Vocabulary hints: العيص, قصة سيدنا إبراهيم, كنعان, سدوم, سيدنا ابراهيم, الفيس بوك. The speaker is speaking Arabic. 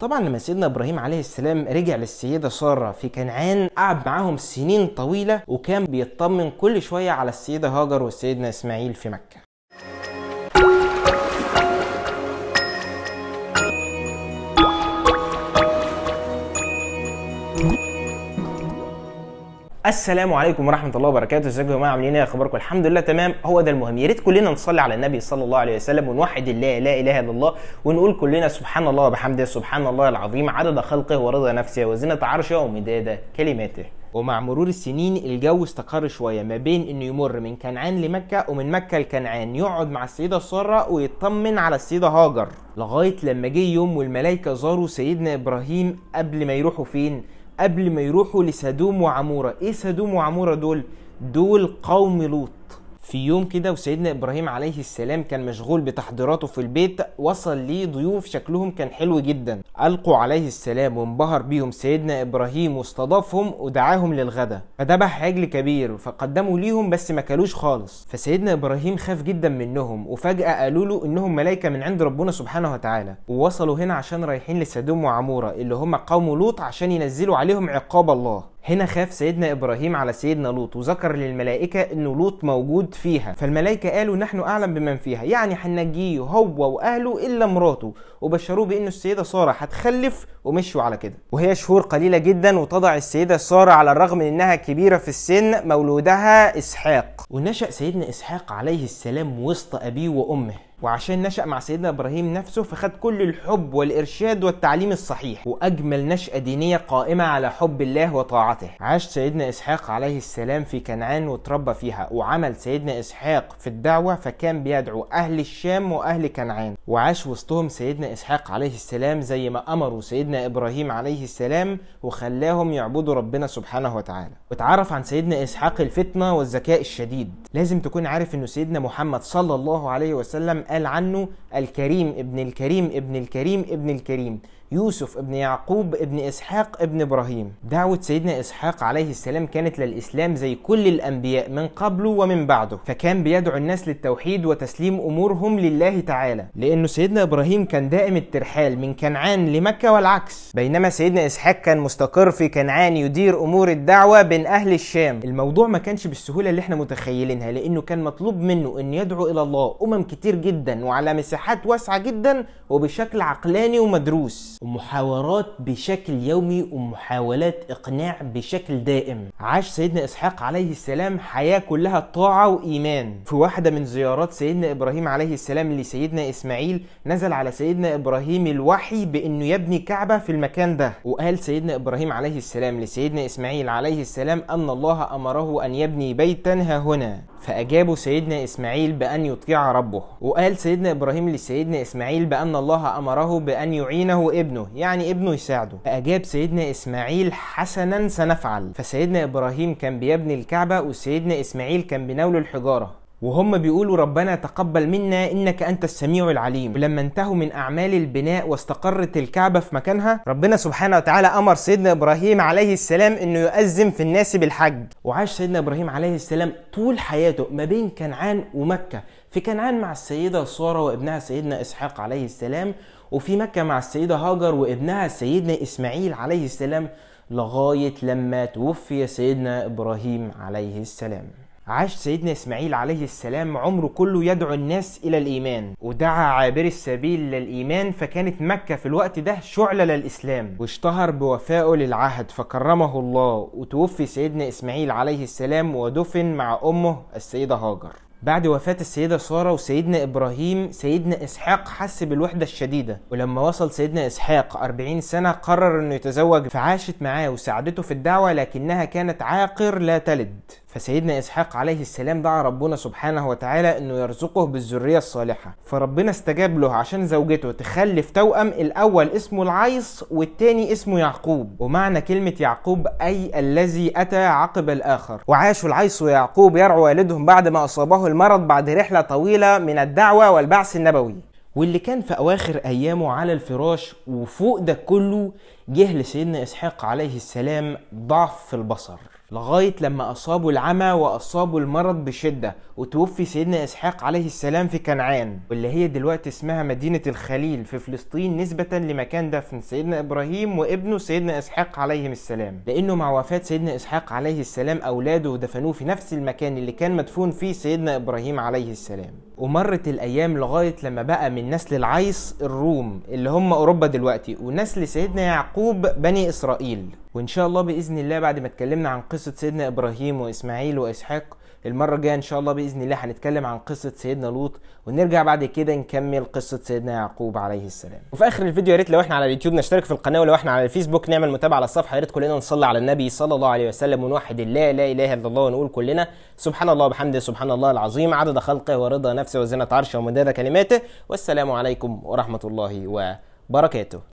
طبعا لما سيدنا إبراهيم عليه السلام رجع للسيدة سارة في كنعان قعد معاهم سنين طويلة، وكان بيطمن كل شوية على السيدة هاجر والسيدنا إسماعيل في مكة. السلام عليكم ورحمه الله وبركاته، ازيكم يا جماعه، عاملين ايه؟ اخباركم؟ الحمد لله تمام، هو ده المهم. يا ريت كلنا نصلي على النبي صلى الله عليه وسلم ونوحد الله لا اله الا الله، ونقول كلنا سبحان الله وبحمده، سبحان الله العظيم عدد خلقه ورضا نفسه وزنة عرشه ومداد كلماته. ومع مرور السنين الجو استقر شويه ما بين انه يمر من كنعان لمكه ومن مكه لكنعان، يقعد مع السيده ساره ويطمن على السيده هاجر، لغايه لما جه يوم والملائكه زاروا سيدنا ابراهيم قبل ما يروحوا فين؟ قبل ما يروحوا لسدوم وعمورة. ايه سدوم وعمورة دول؟ دول قوم لوط. في يوم كده وسيدنا ابراهيم عليه السلام كان مشغول بتحضيراته في البيت، وصل ليه ضيوف شكلهم كان حلو جدا، القوا عليه السلام وانبهر بيهم سيدنا ابراهيم واستضافهم ودعاهم للغدا، فذبح عجل كبير فقدموا ليهم بس ما كلوش خالص. فسيدنا ابراهيم خاف جدا منهم، وفجأة قالوا له انهم ملائكة من عند ربنا سبحانه وتعالى، ووصلوا هنا عشان رايحين لسدوم وعمورة اللي هم قوم لوط عشان ينزلوا عليهم عقاب الله. هنا خاف سيدنا إبراهيم على سيدنا لوط وذكر للملائكة إن لوط موجود فيها، فالملائكة قالوا نحن أعلم بمن فيها، يعني هننجيه هو وأهله إلا مراته، وبشروه بإن السيدة سارة هتخلف، ومشوا على كده. وهي شهور قليلة جدا وتضع السيدة سارة على الرغم من إنها كبيرة في السن مولودها إسحاق، ونشأ سيدنا إسحاق عليه السلام وسط أبيه وأمه، وعشان نشأ مع سيدنا إبراهيم نفسه فخد كل الحب والإرشاد والتعليم الصحيح، وأجمل نشأة دينية قائمة على حب الله وطاعته. عاش سيدنا إسحاق عليه السلام في كنعان وتربى فيها، وعمل سيدنا إسحاق في الدعوة فكان بيدعو أهل الشام وأهل كنعان، وعاش وسطهم سيدنا إسحاق عليه السلام زي ما أمروا سيدنا إبراهيم عليه السلام، وخلاهم يعبدوا ربنا سبحانه وتعالى. واتعرف عن سيدنا إسحاق الفتنة والذكاء الشديد. لازم تكون عارف إنه سيدنا محمد صلى الله عليه وسلم قال عنه الكريم ابن الكريم ابن الكريم ابن الكريم، يوسف ابن يعقوب ابن إسحاق ابن إبراهيم. دعوة سيدنا إسحاق عليه السلام كانت للإسلام زي كل الأنبياء من قبله ومن بعده، فكان بيدعو الناس للتوحيد وتسليم أمورهم لله تعالى، لأنه سيدنا إبراهيم كان دائم الترحال من كنعان لمكة والعكس، بينما سيدنا إسحاق كان مستقر في كنعان يدير أمور الدعوة بين أهل الشام. الموضوع ما كانش بالسهولة اللي احنا متخيلينها، لأنه كان مطلوب منه أن يدعو إلى الله كتير جدا وعلى مساحات واسعة جدا وبشكل عقلاني ومدروس، ومحاورات بشكل يومي ومحاولات إقناع بشكل دائم. عاش سيدنا إسحاق عليه السلام حياة كلها طاعة وإيمان. في واحدة من زيارات سيدنا إبراهيم عليه السلام لسيدنا إسماعيل نزل على سيدنا إبراهيم الوحي بأنه يبني كعبة في المكان ده، وقال سيدنا إبراهيم عليه السلام لسيدنا إسماعيل عليه السلام أن الله أمره أن يبني بيتا هاهنا، فأجابه سيدنا إسماعيل بأن يطيع ربه. وقال سيدنا إبراهيم لسيدنا إسماعيل بأن الله أمره بأن يعينه ابنه، يعني ابنه يساعده، فأجاب سيدنا إسماعيل حسنا سنفعل. فسيدنا إبراهيم كان بيبني الكعبة وسيدنا إسماعيل كان بيناوله الحجارة، وهم بيقولوا ربنا تقبل منا إنك أنت السميع العليم. ولما انتهوا من أعمال البناء واستقرت الكعبة في مكانها، ربنا سبحانه وتعالى أمر سيدنا إبراهيم عليه السلام إنه يؤذن في الناس بالحج. وعاش سيدنا إبراهيم عليه السلام طول حياته ما بين كنعان ومكة، في كنعان مع السيدة سارة وابنها سيدنا إسحاق عليه السلام، وفي مكة مع السيدة هاجر وابنها سيدنا إسماعيل عليه السلام، لغاية لما توفي سيدنا إبراهيم عليه السلام. عاش سيدنا إسماعيل عليه السلام عمره كله يدعو الناس إلى الإيمان، ودعا عابر السبيل للإيمان، فكانت مكة في الوقت ده شعلة للإسلام، واشتهر بوفائه للعهد فكرمه الله. وتوفي سيدنا إسماعيل عليه السلام ودفن مع أمه السيدة هاجر. بعد وفاة السيدة سارة وسيدنا إبراهيم، سيدنا إسحاق حس بالوحدة الشديدة، ولما وصل سيدنا إسحاق 40 سنة قرر إنه يتزوج، فعاشت معاه وساعدته في الدعوة لكنها كانت عاقر لا تلد. فسيدنا إسحاق عليه السلام دعا ربنا سبحانه وتعالى إنه يرزقه بالذرية الصالحة، فربنا استجاب له عشان زوجته تخلف توأم، الأول اسمه العيص والتاني اسمه يعقوب، ومعنى كلمة يعقوب أي الذي أتى عقب الآخر. وعاشوا العيص ويعقوب يرعوا والدهم بعد ما أصابه المرض بعد رحلة طويلة من الدعوة والبعث النبوي. واللي كان في أواخر أيامه على الفراش، وفوق ده كله جه لسيدنا إسحاق عليه السلام ضعف في البصر. لغاية لما أصابوا العمى وأصابوا المرض بشدة، وتوفي سيدنا إسحاق عليه السلام في كنعان واللي هي دلوقتي اسمها مدينة الخليل في فلسطين، نسبة لمكان دفن سيدنا إبراهيم وابنه سيدنا إسحاق عليهم السلام، لأنه مع وفاة سيدنا إسحاق عليه السلام أولاده دفنوه في نفس المكان اللي كان مدفون فيه سيدنا إبراهيم عليه السلام. ومرت الأيام لغاية لما بقى من نسل العيس الروم اللي هم أوروبا دلوقتي، ونسل سيدنا يعقوب بني إسرائيل. وإن شاء الله بإذن الله بعد ما اتكلمنا عن قصة سيدنا إبراهيم وإسماعيل وإسحاق، المرة الجاية إن شاء الله بإذن الله هنتكلم عن قصة سيدنا لوط، ونرجع بعد كده نكمل قصة سيدنا يعقوب عليه السلام. وفي آخر الفيديو يا ريت لو إحنا على اليوتيوب نشترك في القناة، ولو إحنا على الفيسبوك نعمل متابعة على الصفحة. يا ريت كلنا نصلي على النبي صلى الله عليه وسلم ونوحد الله لا إله إلا الله، ونقول كلنا سبحان الله وبحمده سبحان الله العظيم عدد خلقه ورضا نفسه وزنة عرشه ومداد كلماته، والسلام عليكم ورحمة الله وبركاته.